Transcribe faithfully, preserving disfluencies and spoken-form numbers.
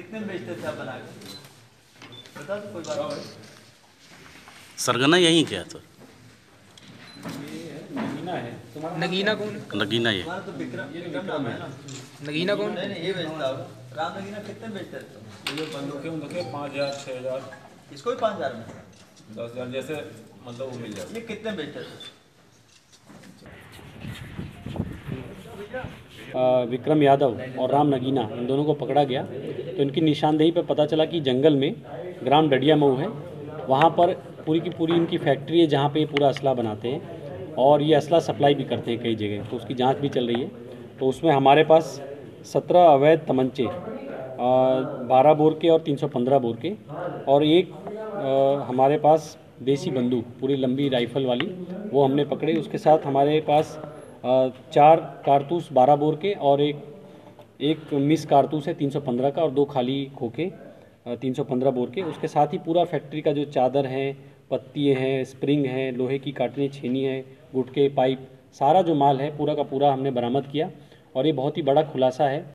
कितने में बेचते थे आप बनाकर? बता दो कोई बात नहीं। सरगना यहीं क्या तो नगीना है। नगीना कौन है? नगीना ये तो विक्रम ये नाम है ना। नगीना कौन है? ये बेचता होगा। राम नगीना कितने में बेचते थे? ये बंदूकें उनके पाँच हज़ार छः हज़ार इसको भी पाँच हज़ार में दस हज़ार जैसे मतलब वो मिल जाए। ये कितने बेचते थे? विक्रम यादव और राम नगीना इन दोनों को पकड़ा गया तो इनकी निशानदेही पर पता चला कि जंगल में ग्राम डडिया मऊ है, वहाँ पर पूरी की पूरी इनकी फैक्ट्री है जहाँ पे ये पूरा असला बनाते हैं और ये असला सप्लाई भी करते हैं कई जगह, तो उसकी जांच भी चल रही है। तो उसमें हमारे पास सत्रह अवैध तमंचे, बारह बोर के और तीन सौ पंद्रह बोर के, और एक आ, हमारे पास देसी बंदूक पूरी लंबी राइफल वाली वो हमने पकड़े। उसके साथ हमारे पास चार कारतूस बारह बोर के और एक एक मिस कारतूस है तीन सौ पंद्रह का और दो खाली खोखे तीन सौ पंद्रह बोर के। उसके साथ ही पूरा फैक्ट्री का जो चादर है, पत्तियाँ हैं, स्प्रिंग हैं, लोहे की काटने छेनी है, गुटके, पाइप, सारा जो माल है पूरा का पूरा हमने बरामद किया और ये बहुत ही बड़ा खुलासा है।